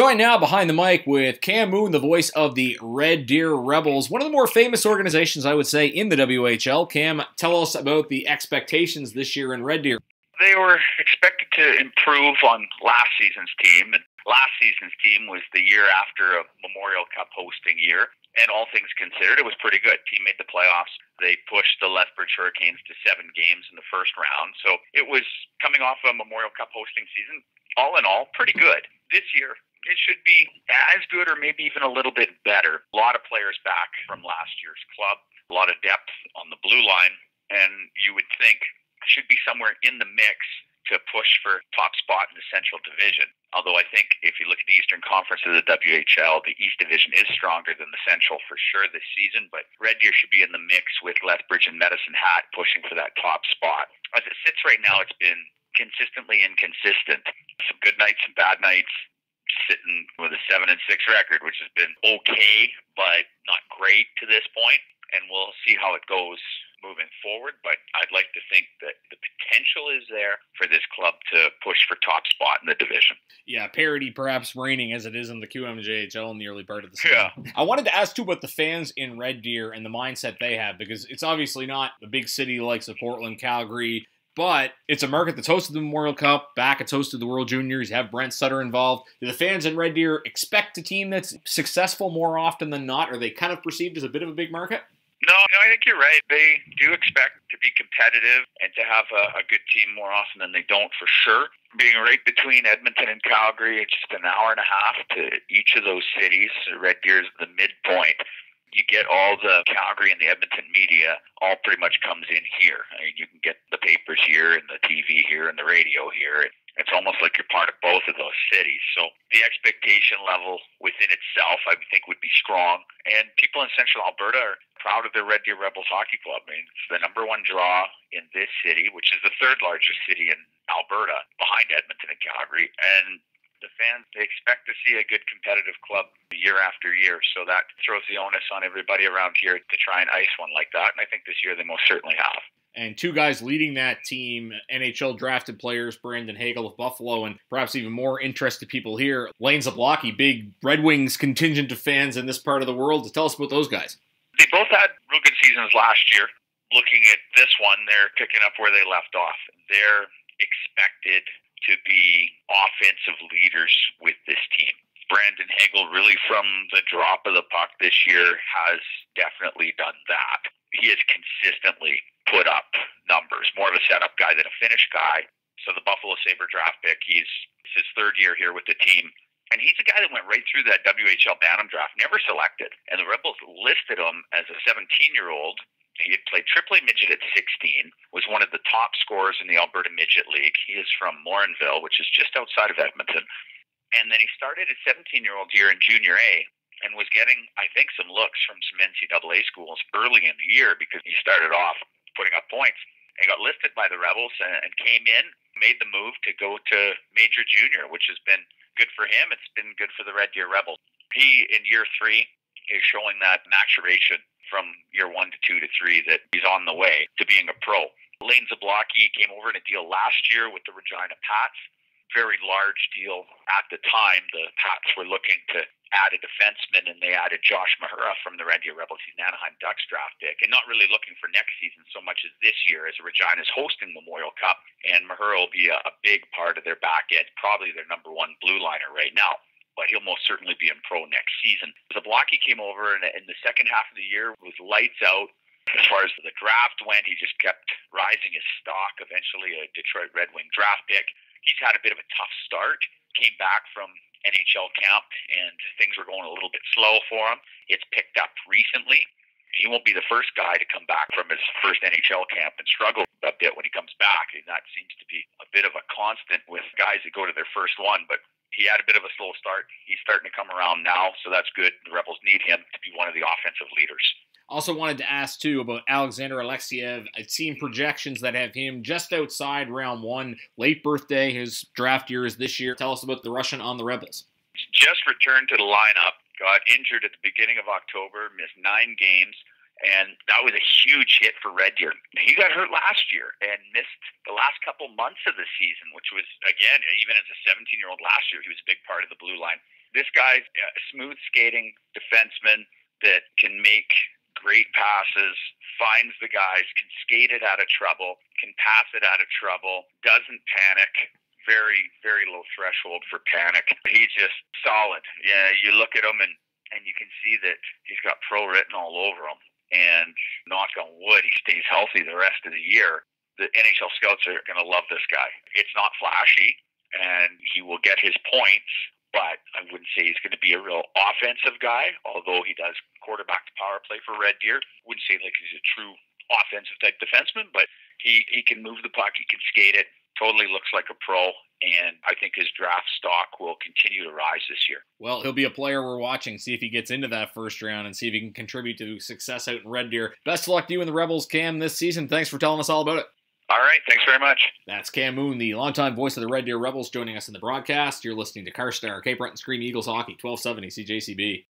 Joined now behind the mic with Cam Moon, the voice of the Red Deer Rebels, one of the more famous organizations, I would say, in the WHL. Cam, tell us about the expectations this year in Red Deer. They were expected to improve on last season's team. And last season's team was the year after a Memorial Cup hosting year. And all things considered, it was pretty good. Team made the playoffs. They pushed the Lethbridge Hurricanes to 7 games in the first round. So it was, coming off a Memorial Cup hosting season, all in all, pretty good. This year, it should be as good or maybe even a little bit better. A lot of players back from last year's club, a lot of depth on the blue line, and you would think should be somewhere in the mix to push for top spot in the Central Division. Although I think if you look at the Eastern Conference of the WHL, the East Division is stronger than the Central for sure this season, but Red Deer should be in the mix with Lethbridge and Medicine Hat pushing for that top spot. As it sits right now, it's been consistently inconsistent. Some good nights, some bad nights, sitting with a 7-6 record, which has been okay, but not great to this point, and we'll see how it goes moving forward, but I'd like to think that the potential is there for this club to push for top spot in the division. Yeah, parity perhaps reigning as it is in the QMJHL in the early part of the season. Yeah. I wanted to ask, too, about the fans in Red Deer and the mindset they have, because it's obviously not the big city likes of Portland, Calgary, but it's a market that's hosted the Memorial Cup, back it's hosted the World Juniors, you have Brent Sutter involved. Do the fans in Red Deer expect a team that's successful more often than not? Are they kind of perceived as a bit of a big market? No, I think you're right. They do expect to be competitive and to have a good team more often than they don't, for sure. Being right between Edmonton and Calgary, it's just an hour and a half to each of those cities. Red Deer's the midpoint. You get all the Calgary and the Edmonton media all pretty much comes in here. I mean, you can get the papers here and the TV here and the radio here. It's almost like you're part of both of those cities. So the expectation level within itself, I think, would be strong. And people in Central Alberta are proud of their Red Deer Rebels hockey club. I mean, it's the #1 draw in this city, which is the third largest city in Alberta behind Edmonton and Calgary. And the fans, they expect to see a good competitive club year after year, so that throws the onus on everybody around here to try and ice one like that, and I think this year they most certainly have. And two guys leading that team, NHL-drafted players, Brandon Hagel of Buffalo, and perhaps even more interested people here, Lane Zablocki, big Red Wings contingent of fans in this part of the world. Tell us about those guys. They both had real good seasons last year. Looking at this one, they're picking up where they left off. They're expected to be offensive leaders with this team. Brandon Hagel, really from the drop of the puck this year, has definitely done that. He has consistently put up numbers, more of a setup guy than a finish guy. So the Buffalo Sabre draft pick, it's his third year here with the team. And he's a guy that went right through that WHL Bantam draft, never selected. And the Rebels listed him as a 17-year-old. He had played AAA midget at 16, was one of the top scorers in the Alberta Midget League. He is from Morinville, which is just outside of Edmonton. And then he started his 17-year-old year in Junior A and was getting, I think, some looks from some NCAA schools early in the year because he started off putting up points. And got listed by the Rebels and came in, made the move to go to Major Junior, which has been good for him. It's been good for the Red Deer Rebels. He, in year 3, is showing that maturation from year 1 to 2 to 3 that he's on the way to being a pro. Lane Zablocki came over in a deal last year with the Regina Pats. Very large deal at the time. The Pats were looking to add a defenseman, and they added Josh Mahura from the Red Deer Rebels. He's an Anaheim Ducks draft pick, and not really looking for next season so much as this year, as Regina's hosting Memorial Cup, and Mahura will be a big part of their back end, probably their #1 blue liner right now. But he'll most certainly be in pro next season. Zablocki came over, and in the second half of the year was lights out. As far as the draft went, he just kept rising his stock, eventually a Detroit Red Wing draft pick. He's had a bit of a tough start, came back from NHL camp, and things were going a little bit slow for him. It's picked up recently. He won't be the first guy to come back from his first NHL camp and struggle a bit when he comes back, and that seems to be a bit of a constant with guys that go to their first one, but he had a bit of a slow start. He's starting to come around now, so that's good. The Rebels need him to be one of the offensive leaders. Also wanted to ask, too, about Alexander Alexeyev. I've seen projections that have him just outside round 1. Late birthday, his draft year is this year. Tell us about the Russian on the Rebels. Just returned to the lineup, got injured at the beginning of October, missed 9 games. And that was a huge hit for Red Deer. He got hurt last year and missed the last couple months of the season, which was, again, even as a 17-year-old last year, he was a big part of the blue line. This guy's a smooth skating defenseman that can make great passes, finds the guys, can skate it out of trouble, can pass it out of trouble, doesn't panic. Very, very low threshold for panic. He's just solid. Yeah, you look at him and you can see that he's got pro written all over him. And knock on wood, he stays healthy the rest of the year. The NHL scouts are going to love this guy. It's not flashy, and he will get his points, but I wouldn't say he's going to be a real offensive guy, although he does quarterback to power play for Red Deer. Wouldn't say like he's a true offensive type defenseman, but he can move the puck, he can skate it, totally looks like a pro, and I think his draft stock will continue to rise this year. Well, he'll be a player we're watching, see if he gets into that first round and see if he can contribute to success out in Red Deer. Best of luck to you and the Rebels, Cam, this season. Thanks for telling us all about it. All right, thanks very much. That's Cam Moon, the longtime voice of the Red Deer Rebels, joining us in the broadcast. You're listening to Carstar, Cape Breton Screaming Eagles Hockey, 1270 CJCB.